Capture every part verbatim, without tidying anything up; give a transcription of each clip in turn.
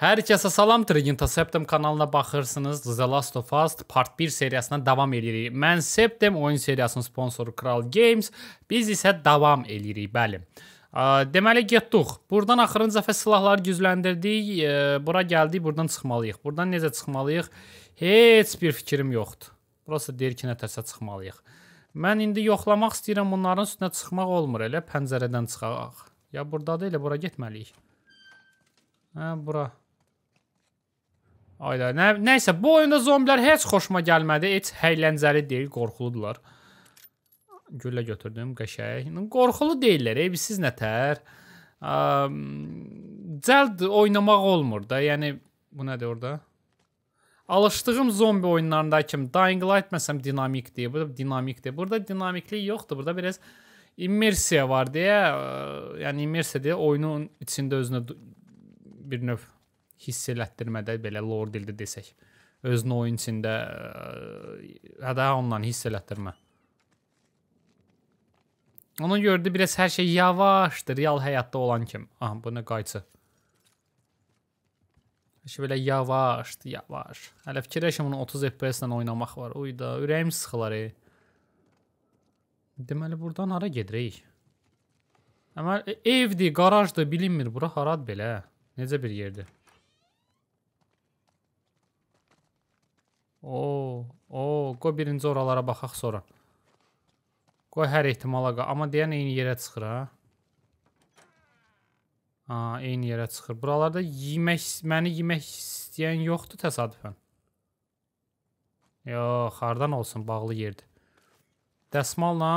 Herkese salam, Triginta Septem kanalına baxırsınız. The Last of Us Part bir seriyasına devam edirik. Mən Septem, oyun seriyasının sponsoru Kral Games. Biz isə devam edirik, bəli. Deməli getdik. Buradan axırıncı dəfə silahları gücləndirdik. Bura gəldik, buradan çıxmalıyıq. Buradan necə çıxmalıyıq? Heç bir fikrim yoxdur. Burası deyir ki, nətərsə çıxmalıyıq. Mən indi yoxlamaq istəyirəm, bunların üstünə çıxmaq olmur. Elə pəncərədən çıxaq. Ya buradadır, elə bura getməliyik. Hə, bura. Ayda, nə, nəysə, bu oyunda zombilər heç xoşuma gəlmədi. Heç əyləncəli deyil, qorxuludular. Güllə götürdüm, qəşək. Qorxulu deyirlər, evsiz nətər. Cəld oynamaq olmur da, yəni, bu nədir orada? Alışdığım zombi oyunlarında kimi, Dying Light məsələn dinamikdir, bu da dinamikdir. Burada dinamiklik yoxdur, burada biraz immersiya var deyə, yəni immersiya deyə oyunun içində özünə bir növ hiss elətdirmədə, belə lore dildə desək, özünü oyun içində hədə ondan hiss elətdirmə. Onu gördü, biraz hər şey yavaşdır, real həyatda olan kim. Aha, bu nə qayçı. Həşi belə yavaşdır, yavaş. Hələ fikirləşim, bunu otuz F P S-lə oynamaq var. Uy da, ürəyim sıxılar. Deməli, buradan hara gedirik? Əməli, evdir, qarajdır, bilinmir. Bura harad belə. Necə bir yerdir? Ooo, ooo, qoy birinci oralara baxaq sonra. Qoy hər ehtimala qoy. Amma deyən eyni yerə çıxır, ha? Haa, eyni yerə çıxır. Buralarda yemək, məni yemək istəyən yoxdur təsadüfən. Yox, hardan olsun, bağlı yerdir. Dəsmalla.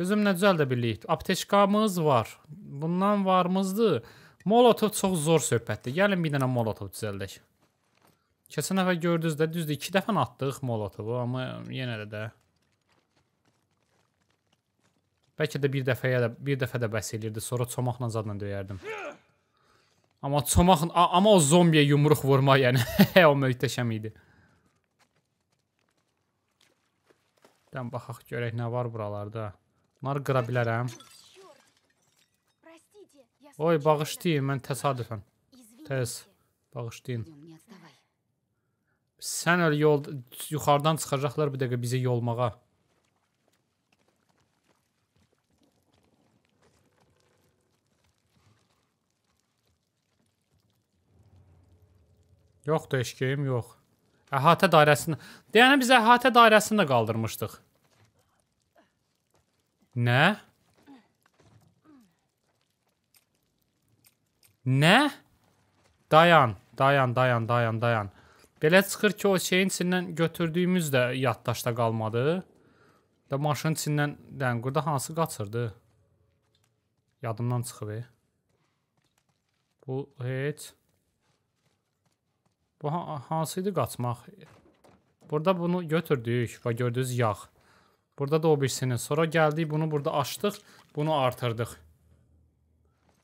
Gözüm nə düzəl də birlik. Apteçkamız var. Bundan varımızdır. Molotov çox zor söhbətdir. Gəlin bir dənə Molotov düzəldək. Keçən dəfə gördünüz də, düzdür, iki dəfə atdıq Molotovu, amma yenə də də. Bəlkə də bir dəfəyə də, bir dəfə də bəs elirdi, sonra çomaqla zadla döyərdim. Amma çomaqla, amma o zombiyə yumruq vurma, yəni, o möhtəşəm idi. Dən baxaq, görək nə var buralarda. Bunları qıra bilərəm. Oy, bağışlayın, mən təsadüfən. Tez, bağışlayın. Sən öyle yol, yuxarıdan çıxacaqlar bir dəqiqə bizi yolmağa. Yoxdur, eşkiyim, yox. Əhatə dairəsini... Deyəni, biz əhatə dairəsini də qaldırmışdıq. Nə? Nə? Dayan, dayan, dayan, dayan, dayan. Belə çıxır ki, o şeyin içindən götürdüyümüz də yaddaşda qalmadı. Da maşının içindən, yəni, burada hansı qaçırdı? Yadımdan çıxıb. Bu, heç. Bu hansıydı qaçmaq? Burada bunu götürdük və gördünüz yağ. Burada da o birisini. Sonra gəldik, bunu burada açdıq, bunu artırdıq.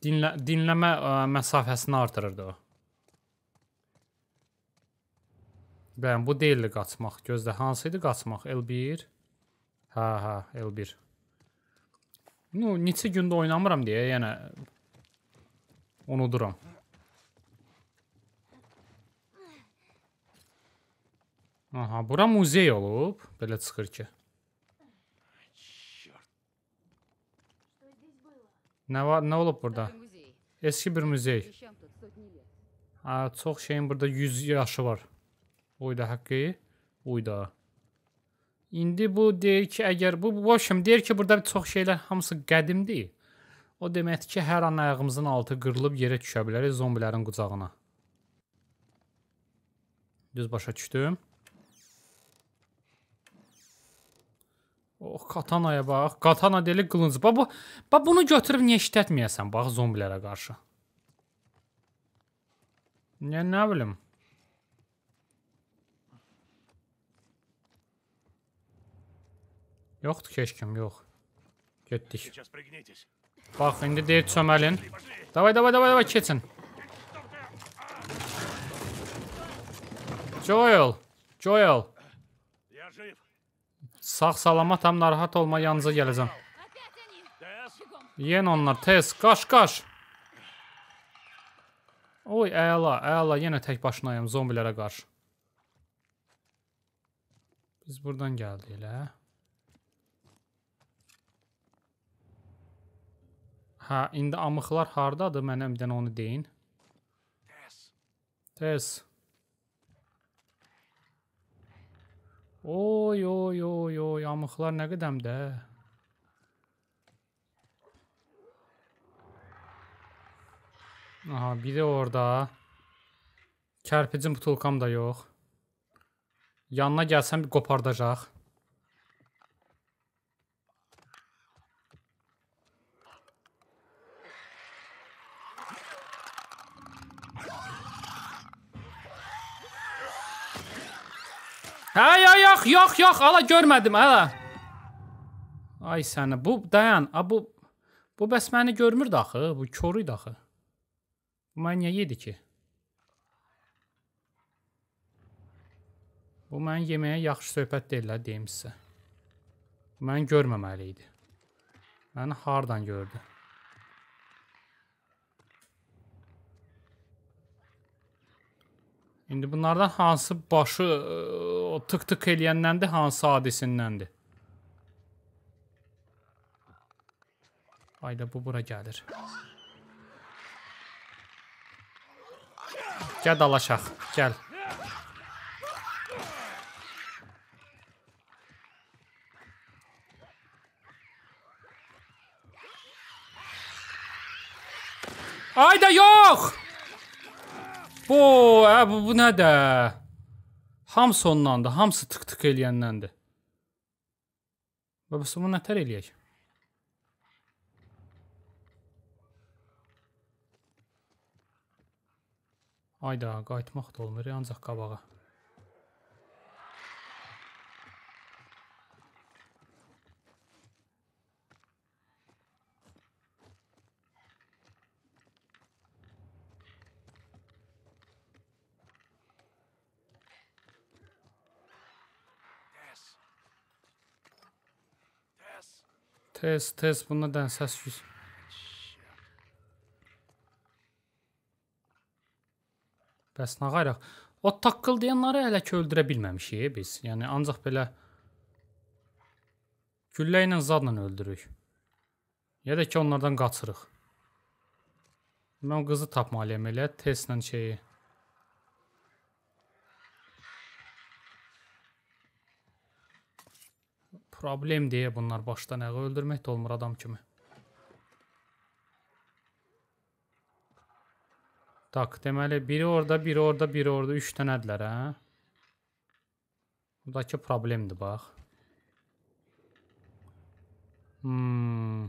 Dinlə, dinləmə ə, məsafəsini artırırdı o. Bəyəm, bu deyildi qaçmaq. Gözdə, hansıydı qaçmaq? L bir. Hə, hə, L bir. Nu, neçə gündə oynamıram deyə, yəni, unuduram. Aha, bura muzey olub. Belə çıxır ki. Nə var, nə olub burada? Eski bir muzey. Ha, çox şeyin burada yüz yaşı var. Uyda haqqı, uyda. İndi bu deyir ki, əgər bu boşum, deyir ki, burada çox şeylər hamısı qədimdir. O deməkdir ki, hər an ayağımızın altı qırılıb yerə düşə bilərik zombilərin qucağına. Düz başa düşdüm. Oh, katanaya bax. Katana deyil, qılınc. Ba, bu, ba, bunu götürüb niyə işlətməyəsən, bax, zombilərə qarşı. Nə, nə bilim. Yoxdur keşkim, yox. Getdik. Bax, indi deyir çöməlin. Davay, davay, davay, davay, keçin. Joel, Joel. Sağ salamatam, narahat olma, yanınıza gələcəm. Yen onlar, tez, qaş, qaş. Oy, əla, əla, yenə tək başınayım zombilərə qarşı. Biz buradan gəldik elə. Hə, indi amıqlar hardadır, mənə bir dənə onu deyin. Tez. Oy, oy, oy, oy, amıqlar nə qədəmdə? Aha, bir də orada. Kərpicin butulkam da yox. Yanına gəlsəm bir qopardacaq. Hə, yox, yox, yox, hala görmədim, hala. Ay səni, bu, dayan, bu, bu bəs məni görmürdü axı, bu körüydü axı. Bu məni niyə yedi ki? Bu məni yeməyə yaxşı söhbət deyirlər, deyim sizə. Bu məni görməməli idi. Məni hardan gördü? İndi bunlardan hansı başı o tık-tık eləyəndəndir, hansı adisindəndir? Ayda bu bura gəlir. Gəl dalaşaq, gəl. Ayda yox! Bu, ə, bu, bu nədir? Hamısı ondandır, hamısı tık-tık eləyəndəndir. Babası, bunu nətər eləyək? Ayda, qayıtmaq da olmur, ancaq qabağa. Tez, tez, bunda dən səs yüz. Bəs nə qayraq? O taqqıl deyənləri hələ ki öldürə bilməmişik biz. Yəni ancaq belə güllə ilə zadla öldürürük. Ya da ki onlardan qaçırıq. Mən o qızı tapmalıyam elə tezlə şeyi. Problem deyə bunlar başdan əğı öldürmək də olmur adam kimi. Tak, deməli biri orada, biri orada, biri orada. Üç dənədilər, hə? Buradakı problemdir, bax. Hmm.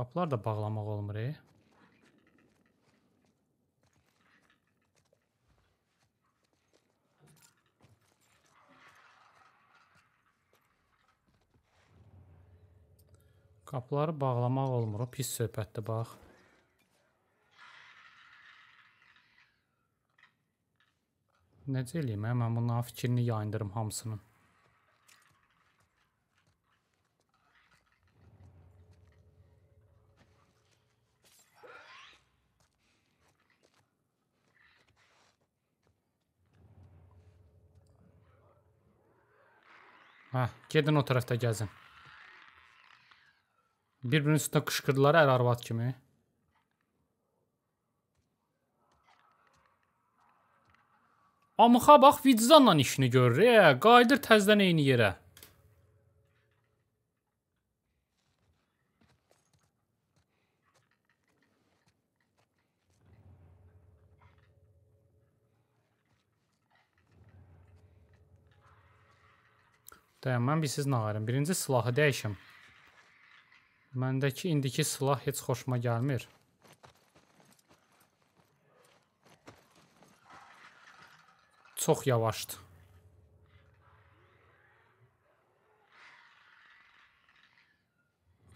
Qapılar da bağlamaq olmur, e? Qapıları bağlamaq olmur, o pis söhbətdir, bax. Necə eləyim, hə? Mən bunun fikrini yayındırım hamısının. Hə, gedin o tərəfdə gəzin. Bir-birinin üstündə qışqırdılar ər-arvad kimi. Amıxa bax, vicdanla işini görür, ə, qayıdır təzdən eyni yerə. Dayan, mən bir siz nağarım. Birinci silahı dəyişim. Məndəki indiki silah heç xoşuma gəlmir. Çox yavaşdır.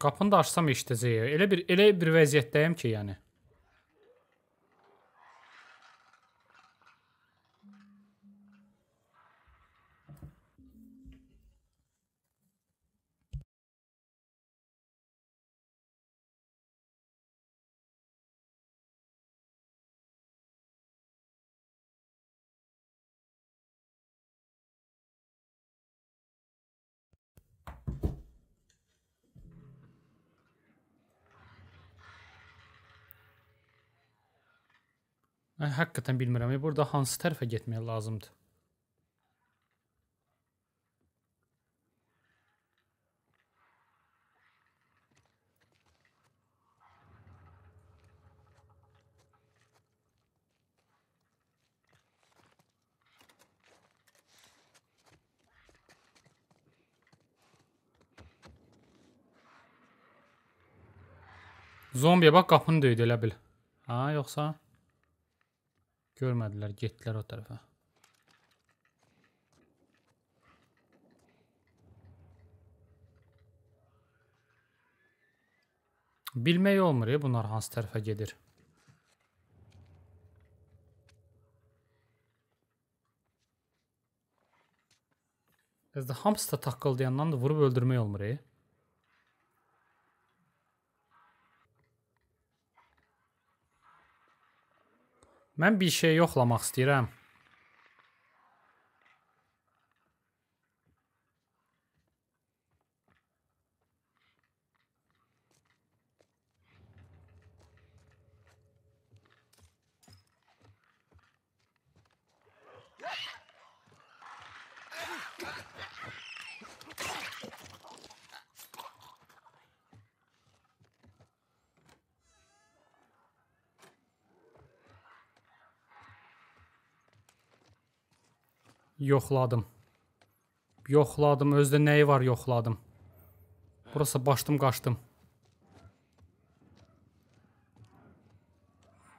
Qapını da açsam eşidəcəyəm. Elə bir, elə bir vəziyyətdəyim ki, yəni. Mən həqiqətən bilmirəm. Burada hansı tərəfə getmək lazımdır? Zombiyə bax, qapını döydü elə bil. Ha, yoxsa? Görmədilər, getdilər o tərəfə. Bilmək olmur ya, bunlar hansı tərəfə gedir. Həzdə hamısı da taqqıldayandan da vurub öldürmək olmur ya. Mən bir şey yoxlamaq istəyirəm. Yoxladım. Yoxladım. Özdə nəyi var yoxladım. Burası başdım qaçdım.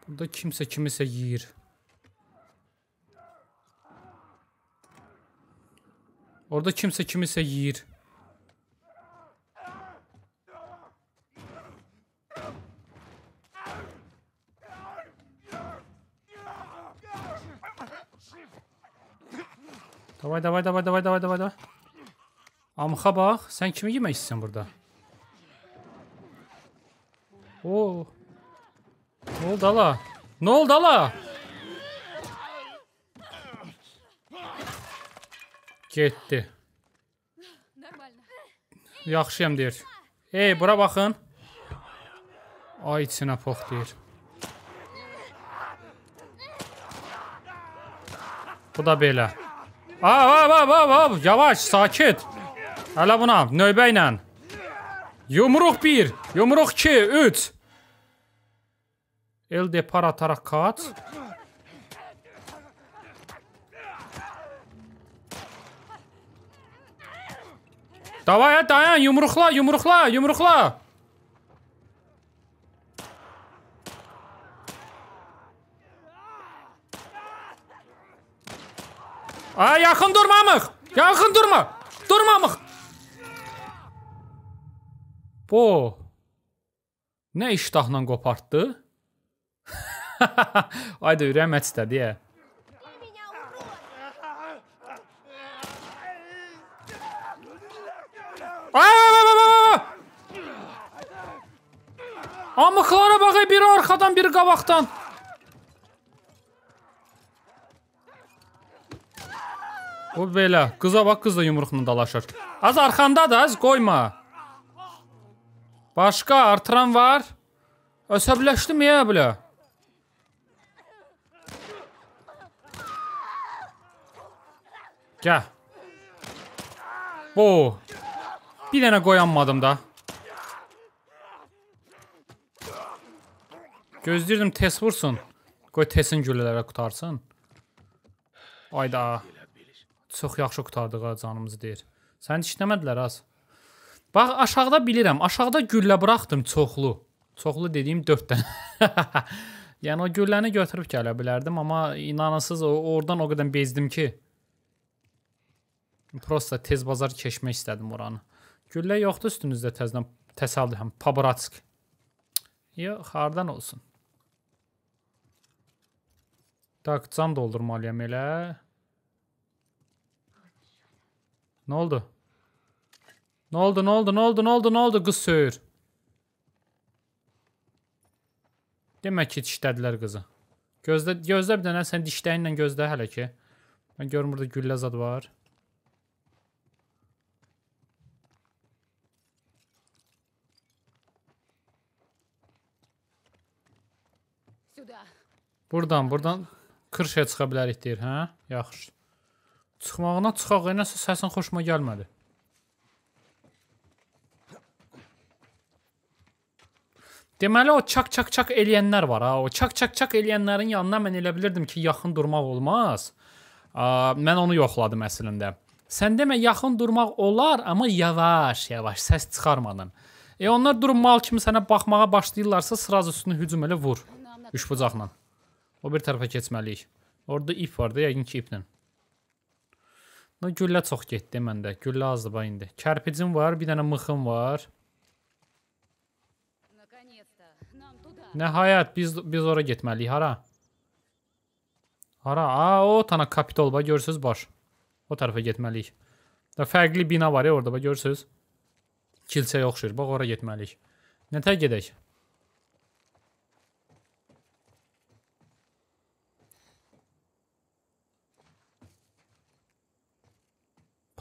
Burada kimsə kimisə yiyir. Orada kimsə kimisə yiyir. Davay, davay, davay, davay, davay, davay, davay. Amıxa bax, sən kimi yemək istəyirsən burada? Oo. Nə oldu ala? Nə oldu ala? Getdi. Yaxşıyam deyir. Ey, bura baxın. Ay, içinə pox deyir. Bu da belə. Av, av, av, av, yavaş, sakit. Hələ buna, növbə ilə. Yumruq bir, yumruq iki, üç. El depar ataraq kaç. Davaya dayan, yumruqla, yumruqla, yumruqla. Ay, yaxın durmamıq. Yaxın durma. Durmamıq. Bu. Nə iştahla qopartdı? Ay da ürəmət istədi ya. Amıqlara baxay, biri arxadan, biri qabaqdan. O belə, qıza bax, qız da yumruqla dalaşır. Az arxanda da, az qoyma. Başqa artıran var. Əsəbləşdim ya belə. Gəl. Oo. Bir dənə qoyanmadım da. Gözləyirdim tez vursun. Qoy tezin güllələrə qutarsın. Ayda. Çox yaxşı qutardığa canımızı deyir. Sən işləmədilər az. Bax, aşağıda bilirəm. Aşağıda güllə bıraxdım çoxlu. Çoxlu dediyim dörd dənə. Yəni o gülləni götürüb gələ bilərdim. Amma inanasız oradan o qədər bezdim ki. Prosta tez bazar keçmək istədim oranı. Güllə yoxdur üstünüzdə təzdən təsadüf həm. Pabaratsk. Yox, hardan olsun. Tak, can doldurmalıyam elə. Nə oldu? Nə oldu, nə oldu, nə oldu, nə oldu, nə oldu? Qız söyür. Demək ki, dişlədilər qızı. Gözlə, gözlə bir dənə, sən dişləyinlə gözlə hələ ki. Mən görürüm, burada güllə zad var. Buradan, buradan kırşaya çıxa bilərik deyir, hə? Yaxşı. Çıxmağına çıxaq, nəsə səsin xoşuma gəlmədi. Deməli o çak-çak-çak eləyənlər var ha. O çak-çak-çak eləyənlərin yanına mən elə bilirdim ki, yaxın durmaq olmaz. A, mən onu yoxladım əslində. Sən demə yaxın durmaq olar, amma yavaş-yavaş səs çıxarmadan. E onlar durmalı kimi sənə baxmağa başlayırlarsa sıraz üstünü hücum elə vur. Üç bucaqla. O bir tərəfə keçməliyik. Orada ip var da, yəqin ki iplə. Güllə çox getdi məndə. Güllə azdır bax indi. Kərpicim var, bir dənə mıxım var. Nəhayət, biz, biz ora getməliyik. Hara? Hara? Aa, o tana kapitol var, görürsünüz baş. O tərəfə getməliyik. Da, fərqli bina var ya orada, bax, görürsünüz. Kilsə yoxşur, bax, ora getməliyik. Nətə gedək?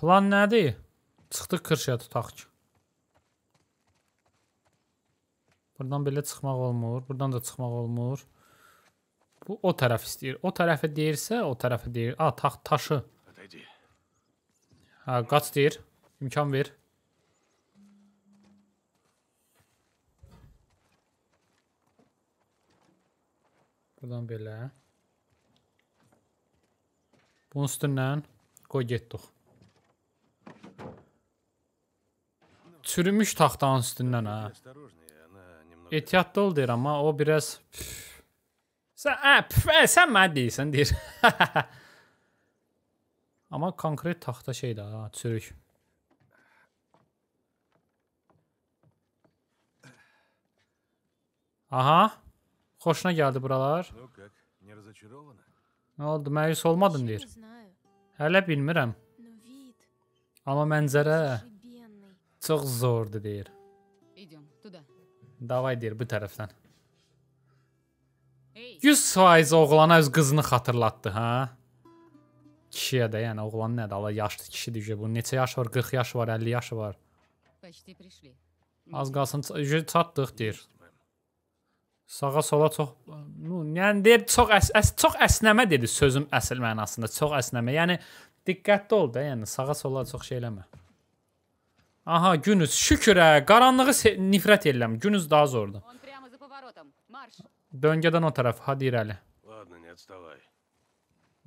Plan nədir? Çıxdıq kırşaya tutaq ki. Buradan belə çıxmaq olmur. Buradan da çıxmaq olmur. Bu o tərəf istəyir. O tərəfə deyirsə, o tərəfə deyir. A, tax, taşı. Ha, qaç deyir. İmkan ver. Buradan belə. Bunun üstündən qoy getdik. Çürümüş taxtanın üstündən ha. Ehtiyatlı ol deyir amma o biraz püf. Sən, ə, püf, ə, sən mənə deyirsən deyir. Amma konkret taxta şeydir ha, çürük. Aha. Xoşuna gəldi buralar. Nə oldu, məyus olmadın deyir. Hələ bilmirəm. Amma mənzərə çox zordu deyir. Davay deyir bu tərəfdən. yüz faiz oğlana öz qızını xatırlatdı ha. Kişiyə də, yəni oğlan nədir? Allah yaşlı kişidir ki, bu neçə yaş var? qırx yaş var, əlli yaş var. Az qalsın çatdıq deyir. Sağa sola çox, yəni deyir çox əs, əs, çox əsnəmə dedi sözüm əsl mənasında. Çox əsnəmə. Yəni diqqətli ol da, yəni sağa sola çox şey eləmə. Aha, günüz. Şükür ə, qaranlığı nifrət eləm. Günüz daha zordur. Döngədən o tərəf, hadi irəli.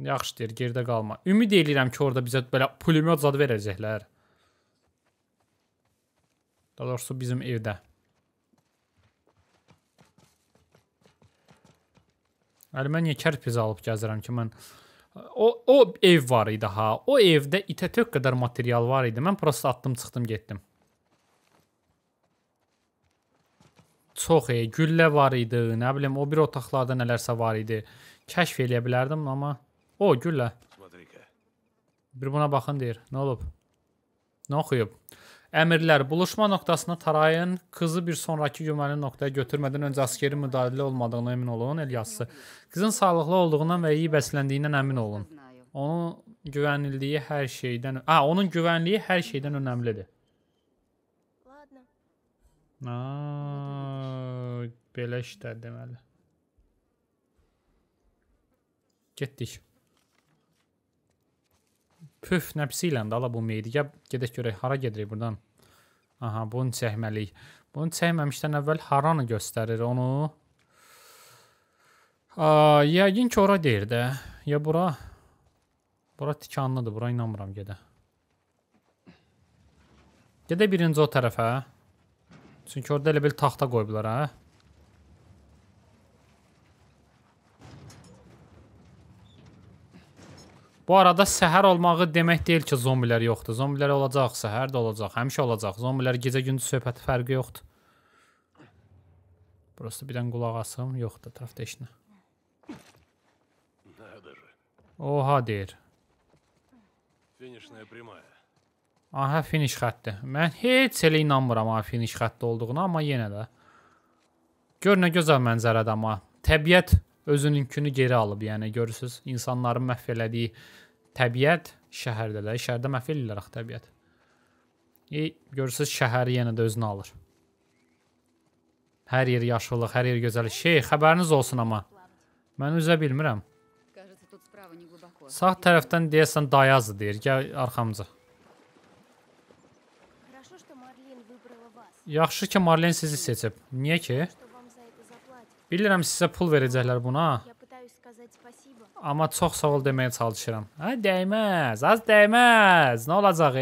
Yaxşı deyir, geridə qalma. Ümid eləyirəm ki, orada bizə belə pulemyot zad verəcəklər. Daha doğrusu bizim evdə. Əlimə niyə kərpiz alıb gəzirəm ki, mən... O, o ev var idi ha. O evdə itə tök qədər material var idi. Mən prosta attım, çıxdım, getdim. Çox iyi. Güllə var idi. Nə bilim, o bir otaqlarda nələrsə var idi. Kəşf eləyə bilərdim amma... O, güllə. Bir buna baxın deyir. Nə olub? Nə oxuyub? Əmirlər, buluşma noktasına tarayın. Kızı bir sonraki gömrəli noktaya götürmədən öncə askeri müdahale olmadığına emin olun. El yazısı. Kızın sağlıqlı olduğundan və iyi bəsləndiyindən əmin olun. Onun güvənildiyi hər şeydən... A, onun güvənliyi hər şeydən önəmlidir. Aa, belə işlər deməli. Getdik. Püf, nəpsi ilə də ala bu meydi. Gedək görək, hara gedirik buradan? Aha, bunu çəkməliyik. Bunu çəkməmişdən əvvəl haranı göstərir onu? Aa, yəqin ki, ora deyir də. Ya bura? Bura tikanlıdır, bura inanmıram gedə. Gedə birinci o tərəfə. Çünki orada elə bil taxta qoyublar, hə? Bu arada səhər olmağı demək deyil ki, zombilər yoxdur. Zombilər olacaq, səhər də olacaq, həmişə olacaq. Zombilər gecə-gündüz söhbəti fərqi yoxdur. Burası birdən qulaq asım, yoxdur ətrafda heç nə. Oha deyir. Aha, finiş xətti. Mən heç elə inanmıram ha, finiş xətti olduğuna, amma yenə də. Gör nə gözəl mənzərədir amma. Təbiət özününkünü geri alıb, yəni görürsünüz, insanların məhv elədiyi təbiət şəhərdə də, şəhərdə məhv eləyirlər axı təbiət. E, görürsünüz, şəhəri yenə də özünü alır. Hər yer yaşıllıq, hər yer gözəl şey, xəbəriniz olsun amma. Mən üzə bilmirəm. Sağ tərəfdən deyəsən dayazdır deyir. Gəl arxamıza. Yaxşı ki Marlene sizi seçib. Niyə ki? Bilirəm sizə pul verəcəklər buna. Amma çox sağ ol deməyə çalışıram. Hə, dəyməz, az dəyməz. Nə olacaq?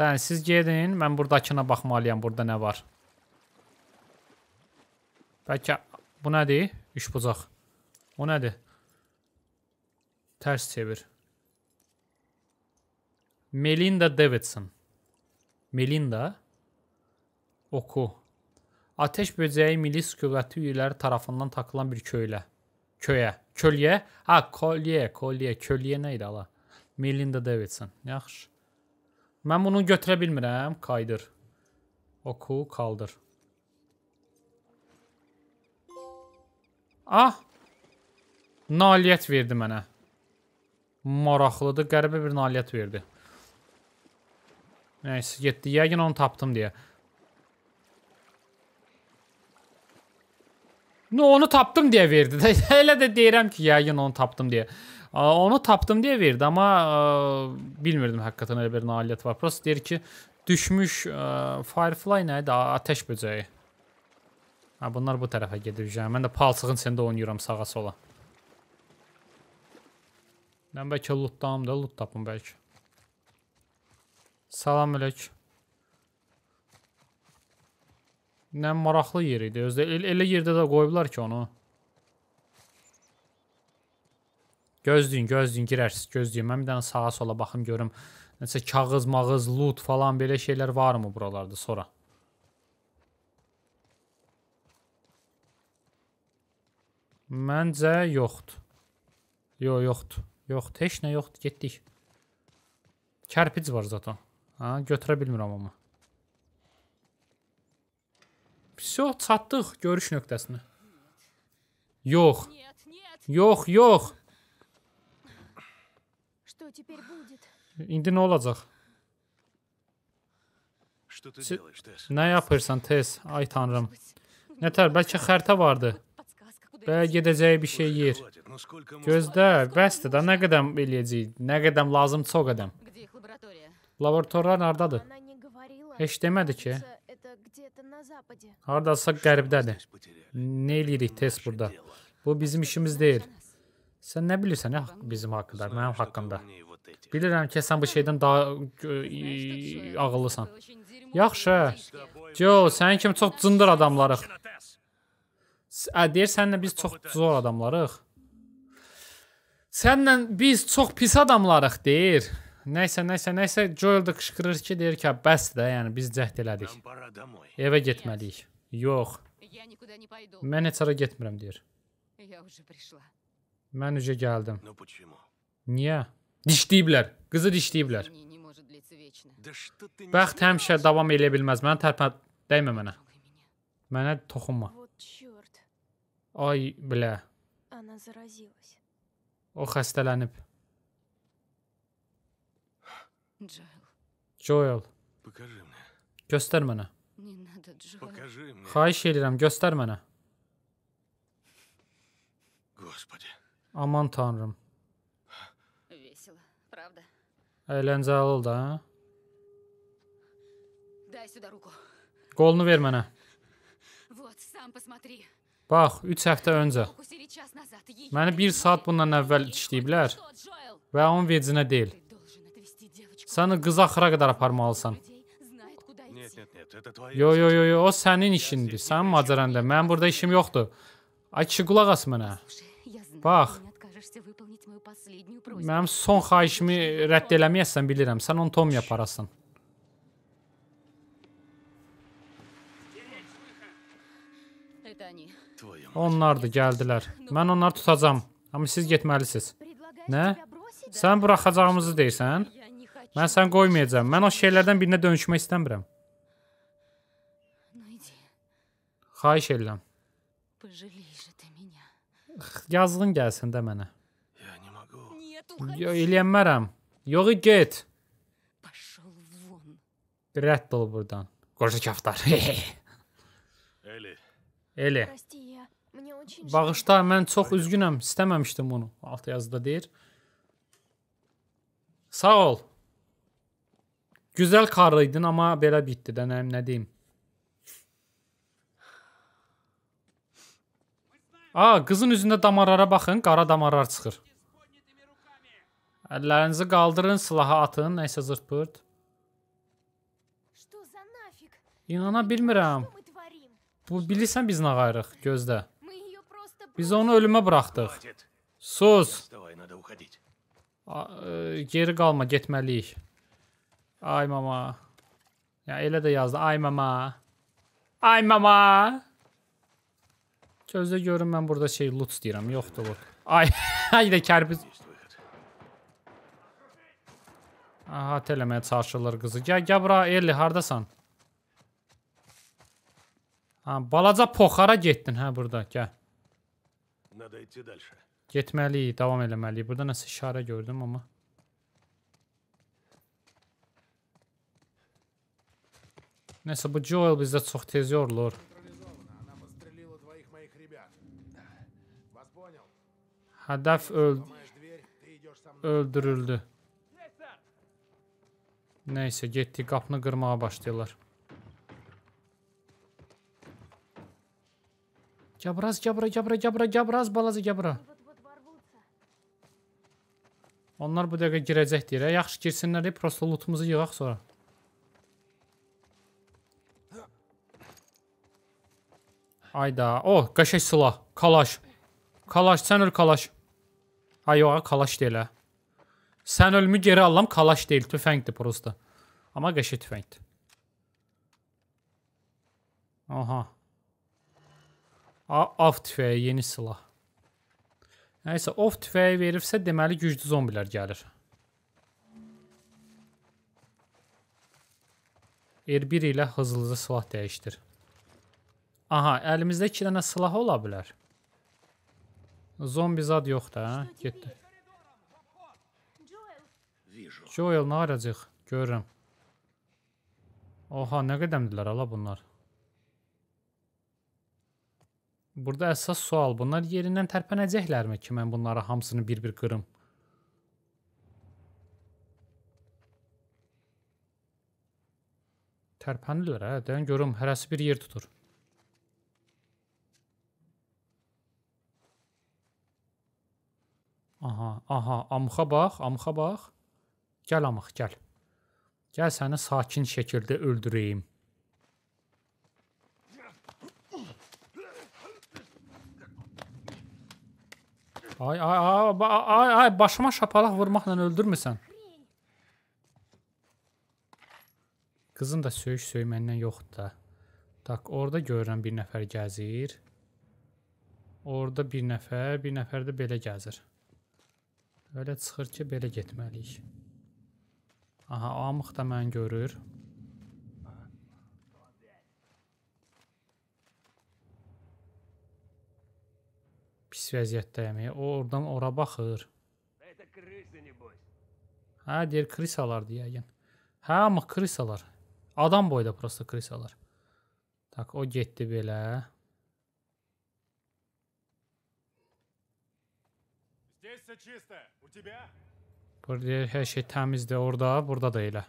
Dən, siz gedin, mən buradakına baxmalıyam. Burada nə var? Bəlkə bu nədir? Üç bucaq. O nədir? Tərs çevir. Melinda Davidson. Melinda? Oku. Ateş böcəyi milis qüvvəti üyeləri tarafından takılan bir köylə. Köyə. Kölyə? Ha, kolye, kolye. Kölye nə idi ala? Melinda Davidson. Yaxşı. Mən bunu götürə bilmirəm. Qaydır. Oku, kaldır. Ah! Naliyyət verdi mənə. Maraqlıdır. Qəribə bir naliyyət verdi. Nəysə, getdi. Yəqin onu tapdım deyə. No, onu tapdım deyə verdi. Elə də deyirəm ki, yəqin onu tapdım deyə. Onu tapdım deyə verdi, amma bilmirdim həqiqətən elə bir nailiyyət var. Prost deyir ki, düşmüş Firefly nə idi? Ateş böcəyi. Bunlar bu tərəfə gedirəcəm. Mən də palçığın içində oynayıram sağa sola. Mən bəlkə lootdağım da, loot tapım bəlkə. Salam əleyk. Nə maraqlı yer idi. El elə yerdə də qoyublar ki onu. Gözləyin, gözləyin, girərsiz, gözləyin. Mən bir dənə sağa sola baxım, görüm. Nəsə kağız, mağız, loot falan belə şeylər varmı buralarda sonra? Məncə yoxdur. Yo, yoxdur. Yoxdur, heç nə yoxdur, getdik. Kərpic var zaten. Ha, götürə bilmirəm ama. Vso, çatdıq görüş nöqtəsinə. Yox. Yox, yox. İndi nə olacaq? Nə yapırsan tez? Ay tanrım. Nətər, bəlkə xərtə vardı. Bəyə gedəcəyi bir şey yer. Gözdə, bəsdir da, nə qədəm eləyəcəyik? Nə qədəm lazım, çox qədəm. Laboratorlar hardadır? Heç demədi ki. Haradasa qəribdədir. Nə eləyirik test burada? Bu bizim işimiz deyil. Sən nə bilirsən ya bizim haqqında, mənim haqqımda? Bilirəm ki, sən bu şeydən daha ağıllısan. Yaxşı. Joel, sənin kimi çox cındır adamlarıq. Deyir, sənlə biz çox zor adamlarıq. Sənlə biz çox pis adamlarıq, deyir. Nəysə, nəysə, nəysə, Joel da qışqırır ki, deyir ki, bəsdir də, yəni biz cəhd elədik. Evə getməliyik. Yox. Mən heç ara getmirəm, deyir. Mən uca gəldim. Niyə? Dişləyiblər. Qızı dişləyiblər. Bəxt həmişə davam eləyə bilməz. Mənə tərpə, dəymə mənə. Mənə toxunma. Ay, bilə. O xəstələnib. Joel, göstər mənə. Xahiş edirəm, göstər mənə. Aman tanrım. Əyləncəli oldu, hə? Qolunu ver mənə. Bax, üç həftə öncə. Məni bir saat bundan əvvəl işləyiblər və onun vecinə deyil. Sən qızı axıra qədər aparmalısan. Yo, yo, yo, o sənin işindir, sənin macərəndə. Mənim burada işim yoxdur. Ay kişi, qulaq as mənə. Bax, mənim son xahişimi rədd eləməyəsən, bilirəm. Sən onu Tom yaparasın. Onlardır, gəldilər. Mən onları tutacam, amma siz getməlisiniz. Nə? Sən buraxacağımızı deyirsən? Mən sən qoymayacam. Mən o şeylərdən birinə dönüşmək istəmirəm. Xahiş edirəm. Yazığın gəlsin də mənə. Eləyəmmərəm. Yox, get. Rədd ol buradan. Qoca kaftar. Eli. Eli. Bağışla, mən çox üzgünəm, istəməmişdim bunu. Alt yazıda deyir. Sağ ol. Güzel karlıydın ama belə bitdi də, nəyim, nə deyim. Aa, kızın üzünde damarlara bakın, qara damarlar çıxır. Əllərinizi qaldırın, silaha atın, neyse zırt pırt. İnana bilmirəm. Bu, bilirsən biz nə qayırıq, gözlə. Biz onu ölümə bıraxdıq. Sus. A, e, geri qalma, getməliyik. Ay mama. Ya, elə də yazdı, ay mama. Ay mama. Gözlə görün, mən burada şey loot deyirəm, yoxdur loot. Ay, ay da kərpiz. Aha, teleməyə çarşırlar qızı. Gəl, gəl bura, Ellie, hardasan? Ha, balaca poxara getdin, hə, burada, gəl. Getməliyik, davam eləməliyik. Burada nəsə işarə gördüm, amma. Nəsə, bu Joel bizdə çox tez yorulur. Hədəf öld öldürüldü. Neyse, getdik, qapını qırmağa başlayırlar. Gəl biraz, gəl bura, gəl bura, gəl bura, gəl biraz, balaca gəl bura. Onlar bu dəqiqə girəcək deyir. Yaxşı girsinlər, prosto lootumuzu yığaq sonra. Ayda, oh, qəşək silah, kalaş. Kalaş, sən öl kalaş. Ay yox, kalaş deyil hə. Sən ölümü geri alam, kalaş deyil, tüfəngdir prosta. Amma qəşək tüfəngdir. Aha. Av tüfəyi, yeni silah. Nəysə, av tüfəyi verirsə, deməli güclü zombilər gəlir. R bir ilə hızlıca silah dəyişdir. Aha, əlimizdə iki dənə silah ola bilər. Zombi zad yoxdur, hə? Getdi. Joel, nə aracıq? Görürəm. Oha, nə qədəmdirlər, ala bunlar. Burada əsas sual, bunlar yerindən tərpənəcəklərmi ki, mən bunlara hamısını bir-bir qırım? Tərpənirlər, hə? Deyən görüm, hərəsi bir yer tutur. Aha, aha, amıxa bax, amıxa bax. Gəl amıx, gəl. Gəl səni sakin şəkildə öldürəyim. Ay, ay, ay, ay, ay, başıma şapalaq vurmaqla öldürmüsən. Qızın da söyüş-söyü məndən yoxdur da. Tak, orada görürəm bir nəfər gəzir. Orada bir nəfər, bir nəfər də belə gəzir. Öyle çıxır ki, belə getməliyik. Aha, amıq da mən görür. Pis vəziyyətdəyəm. O oradan ora baxır. Hə, deyir, krisalar deyəyin. Hə, amıq krisalar. Adam boyda prosta krisalar. Tak, o getdi belə. Burada her şey təmizdir, orada, burada da elə.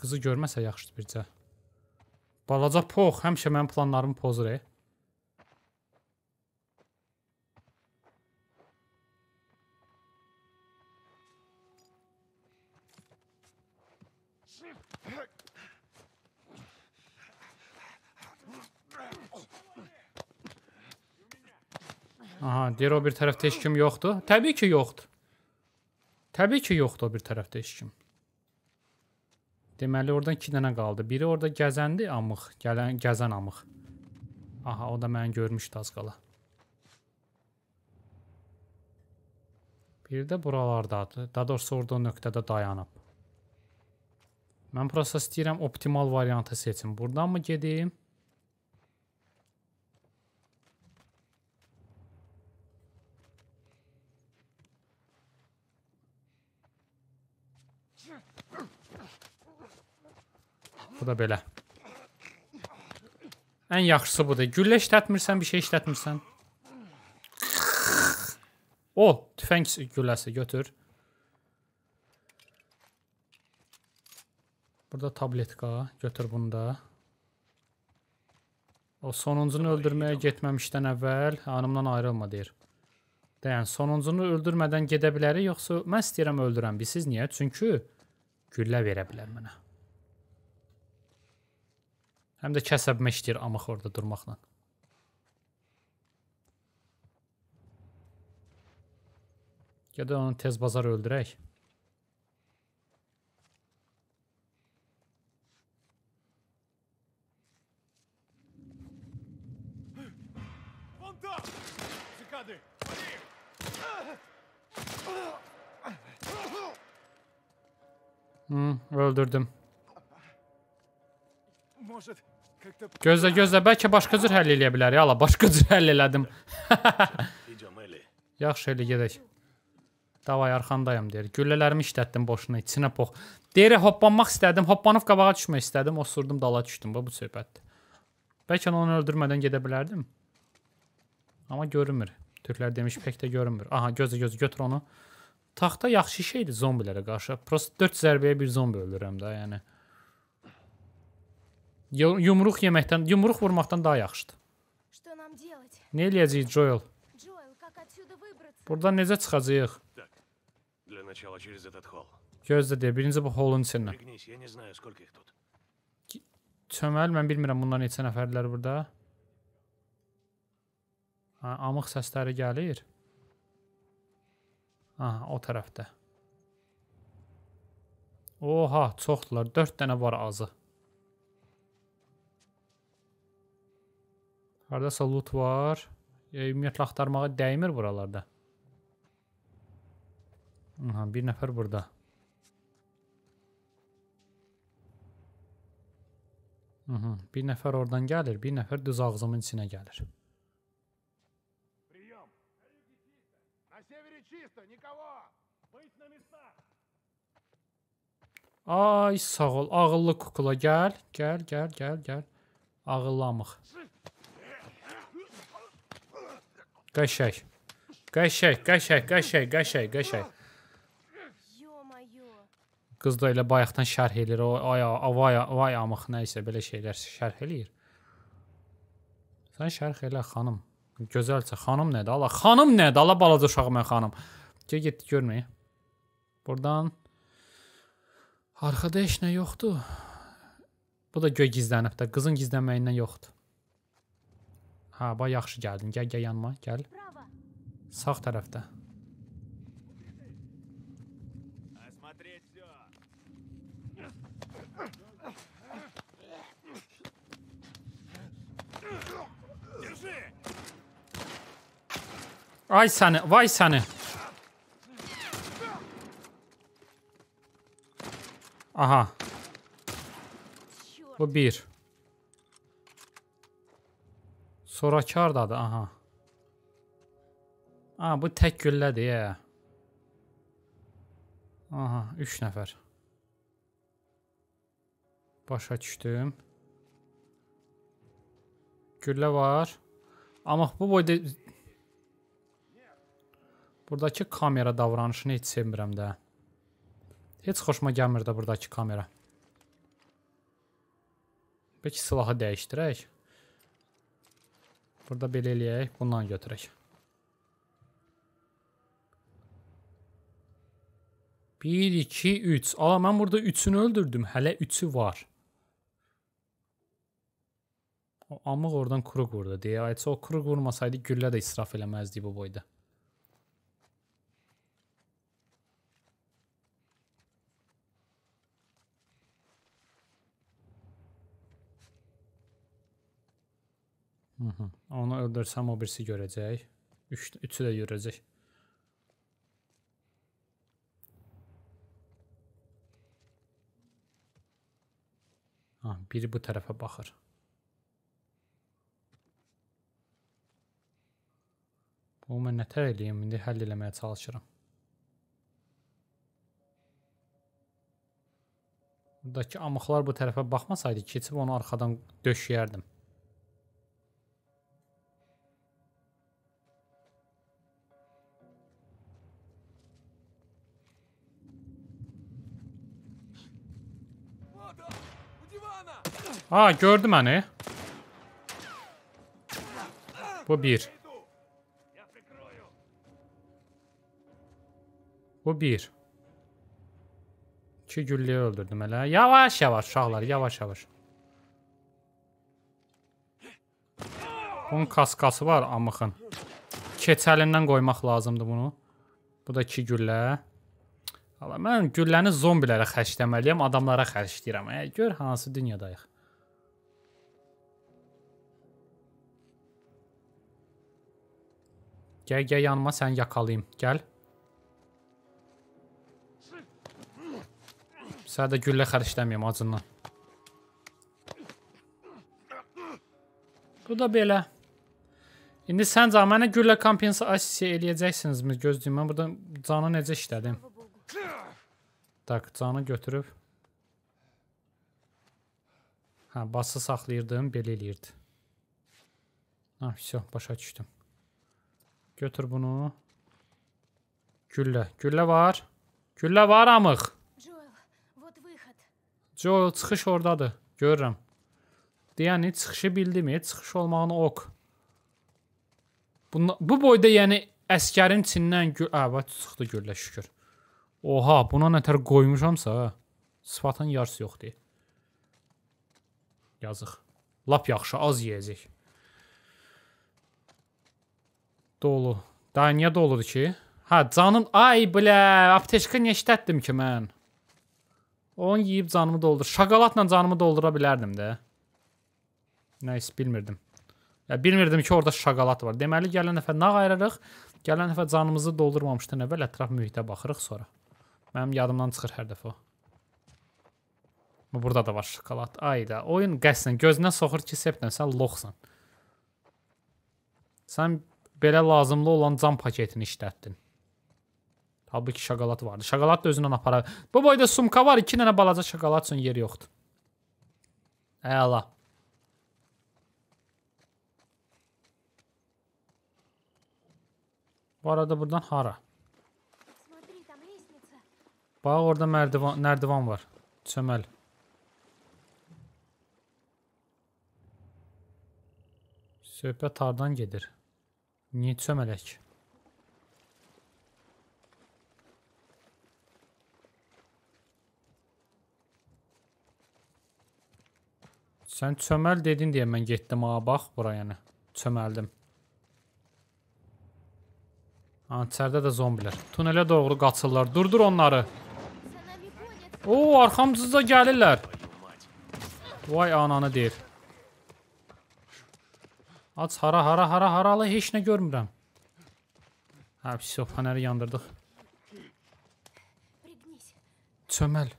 Qızı görməsə yaxşıdır bircə. Balaca pox, həmişə mənim planlarımı pozur. E. Aha, deyir o bir tərəfdə heç kim yoxdur. Təbii ki, yoxdur. Təbii ki, yoxdur o bir tərəfdə heç kim. Deməli, oradan iki dənə qaldı. Biri orada gəzəndi amıq, gələn, gəzən amıq. Aha, o da mən görmüşdü az qala. Biri də buralardadır. Daha doğrusu orada o nöqtədə dayanıb. Mən prosta istəyirəm optimal variantı seçim. Buradan mı gedeyim? Bu da belə. Ən yaxşısı budur. Güllə işlətmirsən, bir şey işlətmirsən. O, tüfəng gülləsi götür. Burada tabletka. Götür bunu da. O sonuncunu öldürməyə getməmişdən əvvəl hanımdan ayrılma deyir. Deyən, sonuncunu öldürmədən gedə bilərik, yoxsa mən istəyirəm öldürəm. Siz niyə? Çünki güllə verə bilər mənə. Həm də kəsəbmə işləyir amıx orada durmaqla. Ya da onu tez bazar öldürək. Hmm, öldürdüm. Gözlə, gözlə, bəlkə başqa cür həll eləyə bilər. Yala, başqa cür həll elədim. Yaxşı, elə gedək. Davay, arxandayım deyir. Güllələrimi işlətdim boşuna, içinə pox. Deyir, hoppanmaq istədim, hoppanıb qabağa düşmək istədim. Osurdum, dala düşdüm. Bu söhbətdir. Bəlkə onu öldürmədən gedə bilərdim. Amma görünmür. Türklər demiş, pek də görünmür. Aha, gözlə, gözlə, götür onu. Taxta yaxşı şeydir zombilərə qarşı. Prost dörd zərbəyə bir zombi öldürürəm də, yəni. Yumruq yeməkdən, yumruq vurmaqdan daha yaxşıdır. Nə eləyəcəyik, Joel? Buradan necə çıxacaq? Gözlə deyə, birinci bu holun içindən. Çöməl, mən bilmirəm bundan neçə nəfərlər burada. Amıq səsləri gəlir. Aha, o tərəfdə. Oha, çoxdular. Dörd dənə var azı. Haradasa loot var. Ümumiyyətlə axtarmağa dəymir buralarda. Aha, bir nəfər burada. Aha, bir nəfər oradan gəlir, bir nəfər düz ağzımın içinə gəlir. Ay sağ ol, ağıllı kukula gəl, gəl, gəl, gəl, gəl. Ağıllamıq. Qəşək, qəşək, qəşək, qəşək, qəşək, qəşək. Qız da elə bayaqdan şərh eləyir, vay amıq, nəysə, belə şeylər şərh eləyir. Sən şərh elə xanım, gözəlsə, xanım nədir, ala, xanım nədir, ala balaca uşaq mən xanım. Getdik, görməyə. Buradan arxada heç nə yoxdur. Bu da göy gizlənib də. Qızın gizlənməyindən yoxdur. Ha, bax, yaxşı gəldin. Gəl, gəl yanma, gəl. Sağ tərəfdə. Ay səni, vay səni. Aha. Bu bir. Sorakardadır, aha. Aha, bu tək güllədir, ya. Aha, üç nəfər. Başa düşdüm. Güllə var. Amma bu boyda... Buradakı kamera davranışını heç sevmirəm də. Heç xoşuma gəlmir də buradakı kamera. Bəlkə silahı dəyişdirək. Burada belə eləyək, bundan götürək. Bir, iki, üç. Ala, mən burada üçünü öldürdüm. Hələ üçü var. O amıq oradan kuruq vurdu deyə. Aytsa o kuruq vurmasaydı güllə də israf eləməzdi bu boyda. Onu öldürsəm o birisi görəcək. Üçü də görəcək. Biri bu tərəfə baxır. Bu mən nətər eləyim, indi həll eləməyə çalışıram. Buradakı amıqlar bu tərəfə baxmasaydı, keçib onu arxadan döşəyərdim. Aa, gördü məni. Bu bir. Bu bir. İki gülləyə öldürdüm elə. Yavaş yavaş uşaqlar, yavaş yavaş. Bunun kaskası var amıxın. Keçəlindən qoymaq lazımdır bunu. Bu da iki güllə. Mən gülləni zombilərə xərcləməliyəm, adamlara xərcləyirəm. E, gör hansı dünyadayıq. Gəl, gəl yanıma, sən yakalayayım. Gəl. Sadə güllə xərcləməyəm acından. Bu da belə. İndi səncə mənə güllə kompensasiya eləyəcəksinizmi? Gözləyim, mən burada canı necə işlədim? Tak, canı götürüb. Hə, bası saxlayırdım, belə eləyirdi. Hə, vəsyo, başa düşdüm. Götür bunu. Güllə, güllə var. Güllə var amıq. Joel, çıxış oradadır. Görürəm. Yəni, çıxışı bildimi? Çıxış olmağını ok. Bunla, bu boyda yəni əskərin içindən gül... Əvvət, çıxdı güllə şükür. Oha, buna nətər qoymuşamsa, sıfatın yarısı yoxdur. Yazıq. Lap yaxşı, az yiyəcək. Dolu. Daha niyə doludur ki? Hə, canım... Ay, bilə, apteşka neştətdim ki mən. Onu yiyib canımı doldur. Şaqalatla canımı doldura bilərdim də. Nəyis, bilmirdim. Ya, bilmirdim ki, orada şaqalat var. Deməli, gələn dəfə nə qayırırıq? Gələn dəfə canımızı doldurmamışdan əvvəl ətraf mühitə baxırıq sonra. Mənim yadımdan çıxır hər dəfə o. Burada da var şaqalat. Ayda, oyun qəsdən gözünə soxur ki, Septem, sən loxsan. Sən belə lazımlı olan can paketini işlətdin. Halbuki şaqalat vardı. Şaqalat da özündən apara... Bu boyda sumka var. İki nənə balaca şaqalat üçün yeri yoxdur. Əla. Bu arada buradan hara? Bax, orada mərdivan, nərdivan var. Çöməl. Söhbət hardan gedir? Niyə çömələk? Sən çöməl dedin deyə mən getdim, ağa bax bura yəni. Çöməldim. An, içərdə də zombilər. Tunelə doğru qaçırlar. Durdur onları. Oo, arxamızda gəlirlər. Vay ananı deyir. Aç, hara, hara, hara, haralı heç nə görmürəm. Hə, pis, fənəri yandırdıq. Çöməl.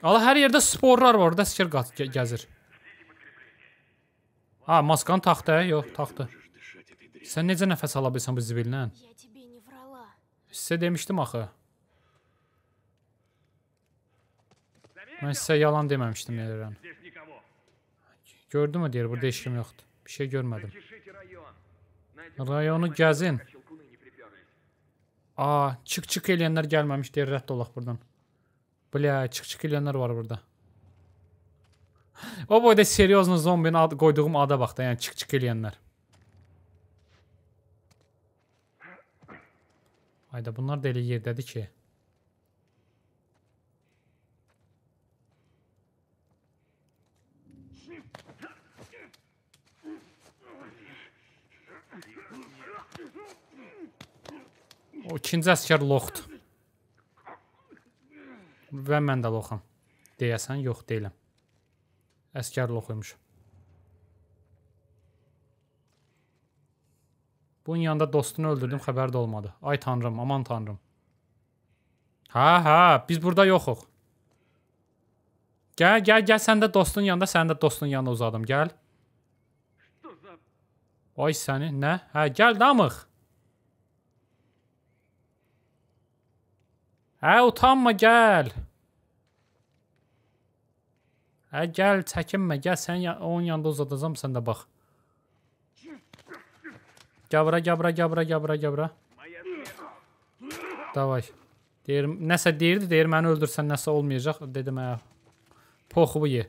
Allah, hər yerdə sporlar var, orada əsgər gəzir. Ha, maskanı taxdı, yox, taxdı. Sən necə nəfəs ala bilsən bu zibillə? Sizə demişdim axı. Mən sizə yalan deməmişdim, deyirəm. Gördün mü, deyir, burada heç kim yoxdur. Bir şey görmədim. Rayonu gəzin. Aa, çık-çık eləyənlər gəlməmiş, deyir, rədd olaq buradan. Bля, çık-çık ilyanlar var burada. O boyda seriozlu zombini ad qoyduğum ada bax da, yəni çık-çık ilyanlar. Hayda, bunlar da elə yerdədir ki. O ikinci əskər loxdur. Və mən də loxam. Deyəsən, yox, deyiləm. Əskər loxuymuş. Bunun yanında dostunu öldürdüm, xəbər də olmadı. Ay tanrım, aman tanrım. Hə, hə, biz burada yoxuq. Gəl, gəl, gəl, sən də dostun yanında, sən də dostun yanında uzadım, gəl. Ay səni, nə? Hə, gəl, damıq. Hə, utanma, gəl. Hə, gəl, çəkinmə, gəl, sən onun yanında uzadacam, sən də bax. Gəl bura, gəl bura, gəl bura, gəl bura, gəl bura. Davay. Deyir, nəsə deyirdi, deyir, məni öldürsən nəsə olmayacaq. Dedim, hə, poxubu ye.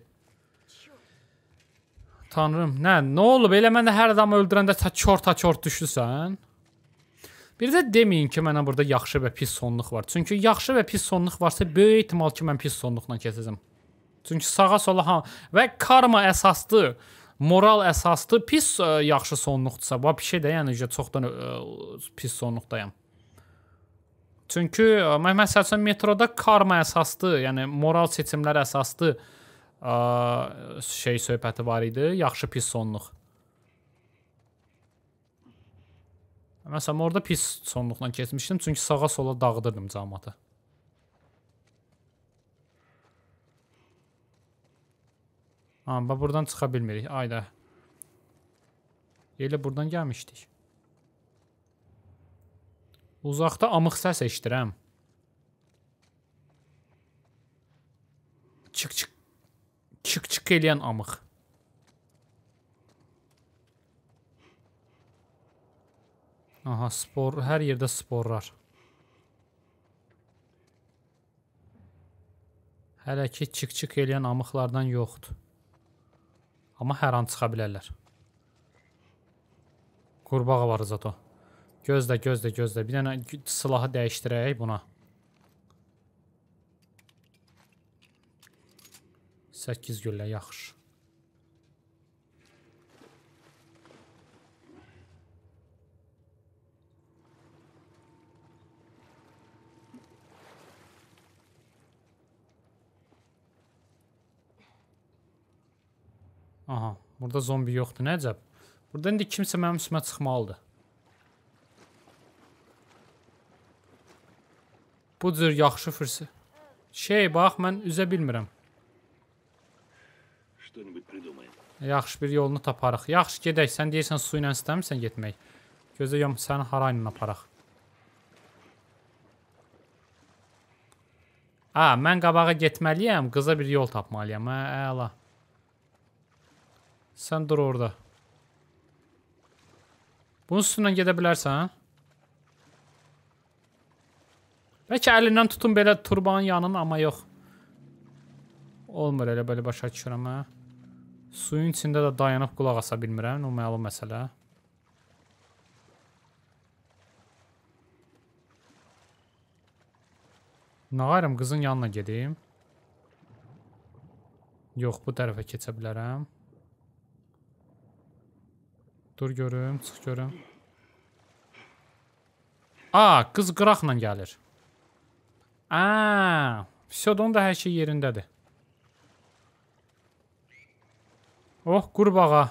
Tanrım, nə, nə olub? Elə mən də hər adamı öldürəndə çort-çort düşdüsən. Bir də deməyin ki, mənə burada yaxşı və pis sonluq var. Çünki yaxşı və pis sonluq varsa, böyük ehtimal ki, mən pis sonluqla keçəcəm. Çünki sağa sola ha və karma əsaslı, moral əsaslı pis yaxşı sonluqdursa, bu bir şey də, yəni çoxdan pis sonluqdayam. Çünki məsəl üçün metroda karma əsaslı, yəni moral seçimlər əsaslı şey söhbəti var idi, yaxşı pis sonluq. Məsələn, orada pis sonluqla keçmişdim, çünki sağa sola dağıdırdım cəmatı. Amma buradan çıxa bilmirik, ayda. Elə buradan gəlmişdik. Uzaqda amıq səs eşdirəm. Çık-çık. Çık-çık eləyən amıq. Aha, spor, hər yerdə sporlar. Hələ ki, çık-çık eləyən amıqlardan yoxdur. Amma hər an çıxa bilərlər. Qurbağa var zato. Gözlə, gözlə, gözlə. Bir dənə silahı dəyişdirək buna. səkkiz güllə, yaxşı. Aha, burada zombi yoxdur, nə əcəb? Burada indi kimsə mənim üstümə çıxmalıdır. Bu cür yaxşı fırsı. Şey, bax, mən üzə bilmirəm. Yaxşı bir yolunu taparıq. Yaxşı, gedək, sən deyirsən su ilə istəmirsən getmək. Gözə yox, səni harayla aparaq. A, mən qabağa getməliyəm, qıza bir yol tapmalıyam, ə, əla. Sən dur orada. Bunun üstündən gedə bilərsən, hə? Bəlkə əlindən tutun belə turbanın yanına, amma yox. Olmur elə belə başa düşürəm, hə? Suyun içində də dayanıb qulaq asa bilmirəm, o məlum məsələ. Nə qayrım, qızın yanına gedeyim. Yox, bu tərəfə keçə bilərəm. Dur görüm, çıx görüm. Aa, qız qıraqla gəlir. Aaa, psiyodun da hər şey yerindədir. Oh, qurbağa.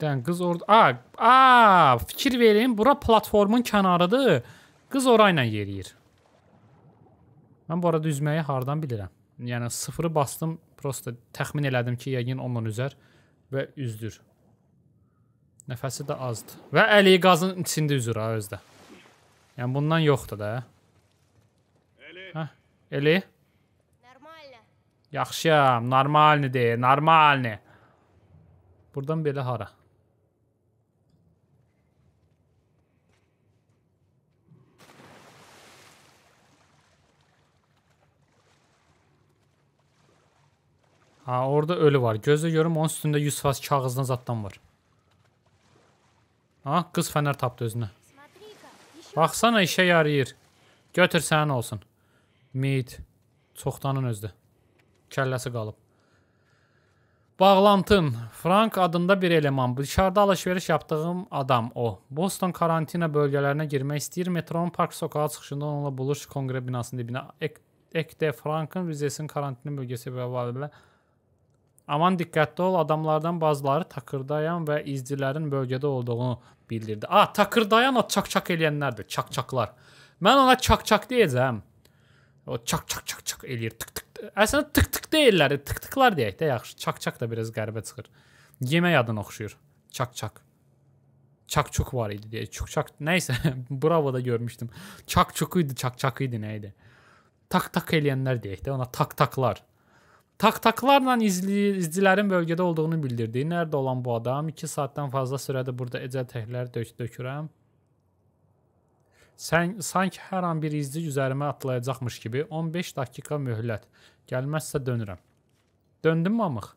Dən, qız orada... Aa, aaa, fikir verin, bura platformun kənarıdır. Qız orayla yeriyir. Mən bu arada üzməyi hardan bilirəm? Yəni, sıfırı bastım, prosta təxmin elədim ki, yəqin ondan üzər və üzdür. Nəfəsi də azdır. Və Əli qazın içində üzür, ha, özdə. Yəni, bundan yoxdur da, hə? Əli? Yaxşıyam, normalni deyir, normalni. Buradan belə hara? Ha, orada ölü var. Gözlə görüm, onun üstündə yüz faiz kağızdan zatdan var. Ha, qız fənər tapdı özünə. Baxsana, işə yarayır. Götür, sənin olsun. Meyit. Çoxdanın özüdür. Kəlləsi qalıb. Bağlantım. Frank adında bir eleman. Dışarıda alışveriş yaptığım adam o. Boston karantina bölgələrinə girmək istəyir. Metron Park sokağa çıxışında onunla buluş Kongre binasının dibinə. Ekdə Frankın vizesinin karantina bölgəsi və valilə. Aman diqqətli ol, adamlardan bazıları takırdayan və izcilərin bölgədə olduğunu bildirdi. A, takırdayan o çak-çak eləyənlərdir, çak-çaklar. Mən ona çak-çak deyəcəm. O çak-çak-çak eləyir, tık-tık. Əslində tık-tık deyirlər, tık-tıklar deyək də yaxşı. Çak-çak da biraz qəribə çıxır. Yemək adına oxşuyur, çak-çak. Çak-çuk var idi deyək, çuk-çak. Nəysə, bravo da görmüşdüm. Çak-çuk idi, çak-çak idi, nə idi? tak tak eləyənlər deyək də, ona tak taklar. Tak taklarla izləyicilərin bölgədə olduğunu bildirdi. Nerede olan bu adam? iki saatdən fazla sürədir burada ecəl təklər dök dökürəm. Sən, sanki hər an bir izci üzərimə atlayacaqmış kimi. on beş dakika möhlət. Gəlməzsə dönürəm. Döndün mü amıq?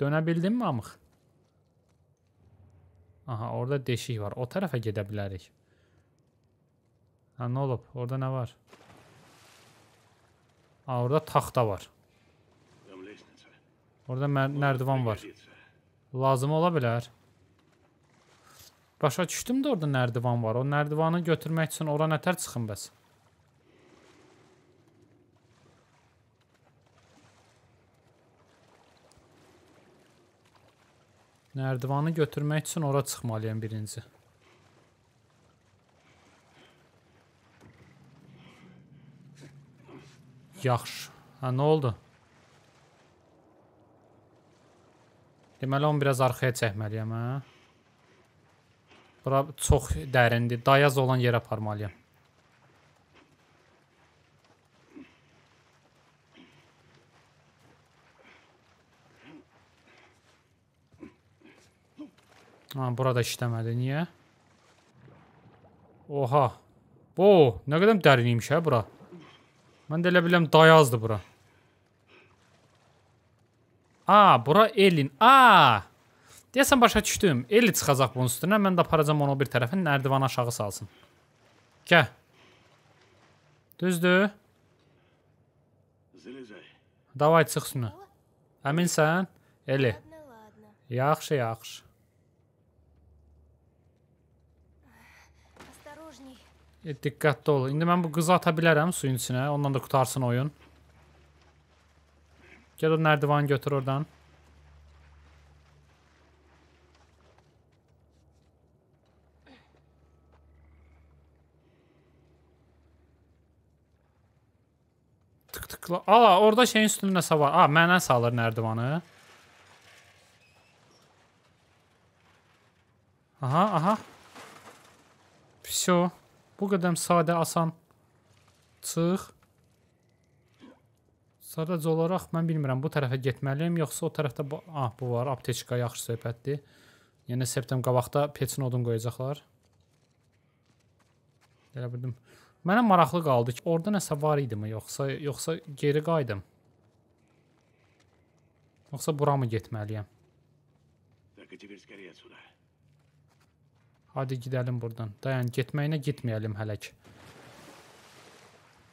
Dönə bildin mi amıq? Aha, orada deşik var. O tərəfə gedə bilərik. Ha, nə olub? Orada nə var? Ha, orada taxta var. Orada nərdivan var. Lazım ola bilər. Başa düşdüm də orada nərdivan var. O nərdivanı götürmək üçün ora nətər çıxın bəs. Nərdivanı götürmək üçün ora çıxmalıyam birinci. Yaxşı. Ha, nə oldu? Deməli onu biraz arxaya çəkməliyəm, hə? Bura çox dərindir. Dayaz olan yerə aparmalıyam. Ha, burada işləmədi. Niyə? Oha. Bu nə qədər dərin imiş hə bura. Mən də elə biləm dayazdır bura. A, bura elin. A! Deyəsən başa düşdüm. Elli çıxacaq bunun üstünə. Mən də aparacam onu bir tərəfə. Nərdivanı aşağı salsın. Gəl. Düzdür. Davay çıx üstünə. Əminsən? Elli. Yaxşı, yaxşı. E, diqqətli ol. İndi mən bu qızı ata bilərəm suyun içinə. Ondan da qutarsın oyun. Gəl o nərdivanı götür oradan. Ala, orada şeyin üstünün nəsə var. A, mənə salır nərdivanı. Aha, aha. Vəsyo. Bu qədər sadə, asan. Çıx. Sadəcə olaraq mən bilmirəm bu tərəfə getməliyim, yoxsa o tərəfdə bu... Ah, bu var. Aptechka yaxşı söhbətdir. Yəni Septem qabaqda peçin odun qoyacaqlar. Gələ bildim. Mənə maraqlı qaldı ki, orada nəsə var idi mi? Yoxsa, yoxsa geri qaydım? Yoxsa bura mı getməliyəm? Hadi gidelim buradan. Dayan, getməyinə getməyəlim hələ ki.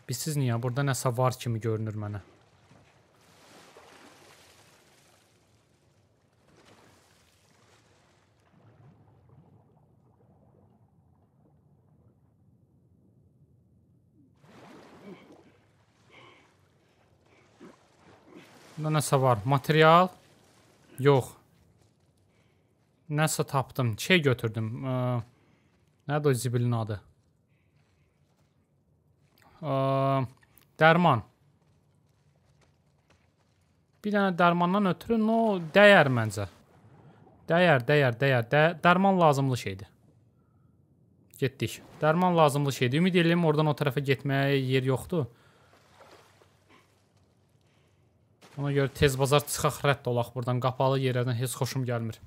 Bizsiz niyə? Burada nəsə var kimi görünür mənə. Burada nəsə var. Material? Yox. Nəsə tapdım. Şey götürdüm. Ee, nədir o zibilin adı? Ee, dərman. Bir dənə dərmandan ötürü no, dəyər məncə. Dəyər, dəyər, dəyər. Də, dərman lazımlı şeydir. Getdik. Dərman lazımlı şeydir. Ümid edelim oradan o tərəfə getməyə yer yoxdur. Ona görə tez bazar çıxaq, rədd olaq buradan. Qapalı yerlərdən heç xoşum gəlmir.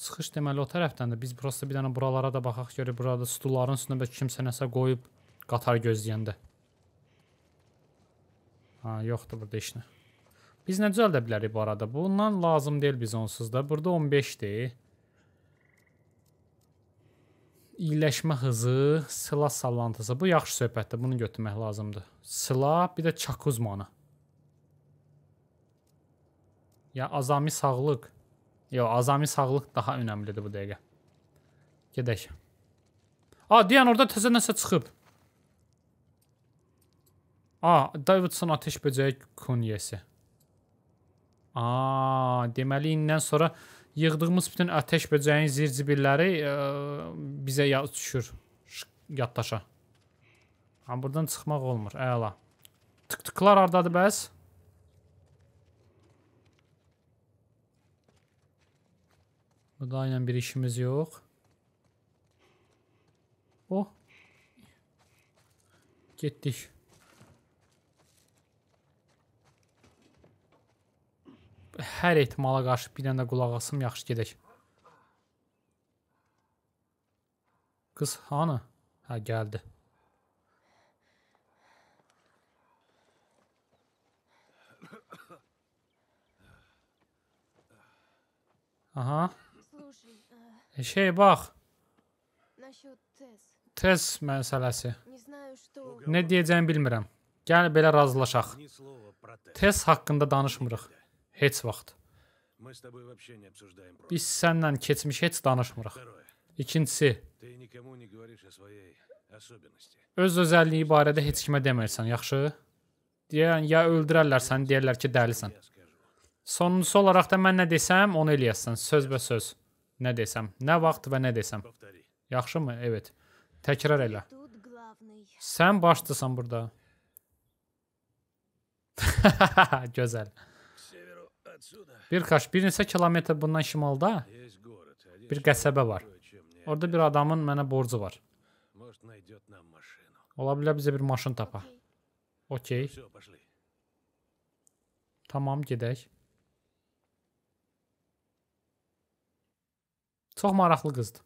Çıxış deməli o tərəfdən də. Biz burası bir dənə buralara da baxaq görək. Burada stulların üstündə bəlkə kimsə nəsə qoyub qatar gözləyəndə. Ha, yoxdur burada işinə. Biz nə düzəldə bilərik bu arada? Bundan lazım deyil biz onsuz da. Burada on beşdir. İyiləşmə hızı, silah sallantısı. Bu yaxşı söhbətdir. Bunu götürmək lazımdır. Silah, bir də çak uzmanı. Ya azami sağlıq. Yo, azami sağlıq daha önəmlidir bu dəqiqə. Gedək. A, deyən orada təzə nəsə çıxıb. A, Davidson ateş böcəyi kunyesi. A, deməli indən sonra... Yığdığımız bütün ateş böcəyin zirzibilləri e, bizə yaz düşür. Yaddaşa. Ha, buradan çıxmaq olmur. Əla. Tık-tıklar hardadır bəs? Burada ilə bir işimiz yox. O. Oh. Gittik. Hər ehtimala qarşı bir dənə də qulaq asım, yaxşı gedək. Qız hanı? Hə, gəldi. Aha. Şey, bax. Test məsələsi. Nə deyəcəyimi bilmirəm. Gəl, belə razılaşaq. Test haqqında danışmırıq. Heç vaxt. Biz səninlə keçmiş heç danışmırıq. İkincisi, öz özəlliyi barədə heç kimə deməyirsən, yaxşı? Deyən, ya öldürərlər səni, deyərlər ki, dəlisən. Sonuncusu olaraq da mən nə desəm, onu eləyəsən, söz və söz. Nə desəm, nə vaxt və nə desəm. Yaxşı mı? Evet. Təkrar elə. Sən başlısan burada. Gözəl. Birkaç, bir neçə kilometr bundan şimalda bir qəsəbə var. Orada bir adamın mənə borcu var. Ola bilər bizə bir maşın tapa. Okey. Tamam, gedək. Çox maraqlı qızdır.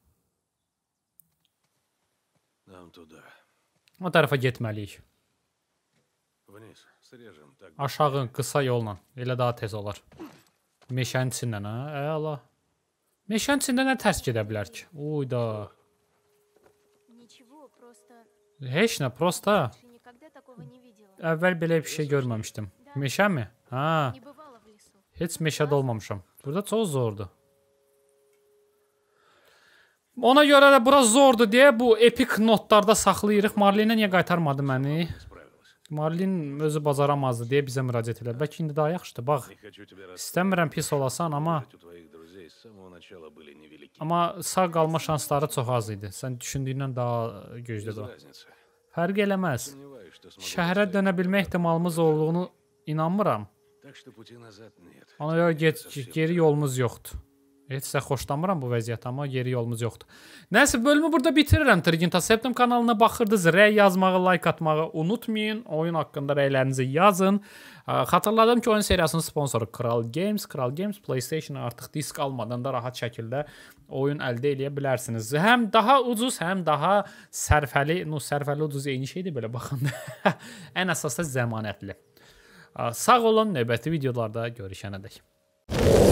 O tərəfə getməliyik. Aşağı, qısa yolla. Elə daha tez olar. Meşənin içindən, hə? Əla. Meşənin içindən nə tərs gedə bilər ki? Uyda. Heç nə, prosta. Əvvəl belə bir şey görməmişdim. Meşəmi? Hə. Heç meşədə olmamışam. Burada çox zordur. Ona görə də bura zordur deyə bu epik notlarda saxlayırıq. Marlene niyə qaytarmadı məni? Marlene özü bacaramazdı deyə bizə müraciət edər. Bəlkə indi daha yaxşıdır, bax. İstəmirəm pis olasan, amma amma sağ qalma şansları çox az idi. Sən düşündüyündən daha gözlüdür. Fərq eləməz. Şəhərə dönə bilmək ehtimalımız olduğunu inanmıram. Ona görə geri yolumuz yoxdur. Heç sizə xoşlanmıram bu vəziyyət, amma geri yolumuz yoxdur. Nəsə, bölümü burada bitirirəm. Triginta Septem kanalına baxırdınız. Rəy yazmağı, like atmağı unutmayın. Oyun haqqında rəylərinizi yazın. Xatırladım ki, oyun seriyasının sponsoru Kral Games. Kral Games PlayStation-a artıq disk almadan da rahat şəkildə oyun əldə eləyə bilərsiniz. Həm daha ucuz, həm daha sərfəli. No, sərfəli ucuz eyni şeydir belə baxanda. Ən əsas da zəmanətli. Sağ olun, növbəti videolarda görüşənədək.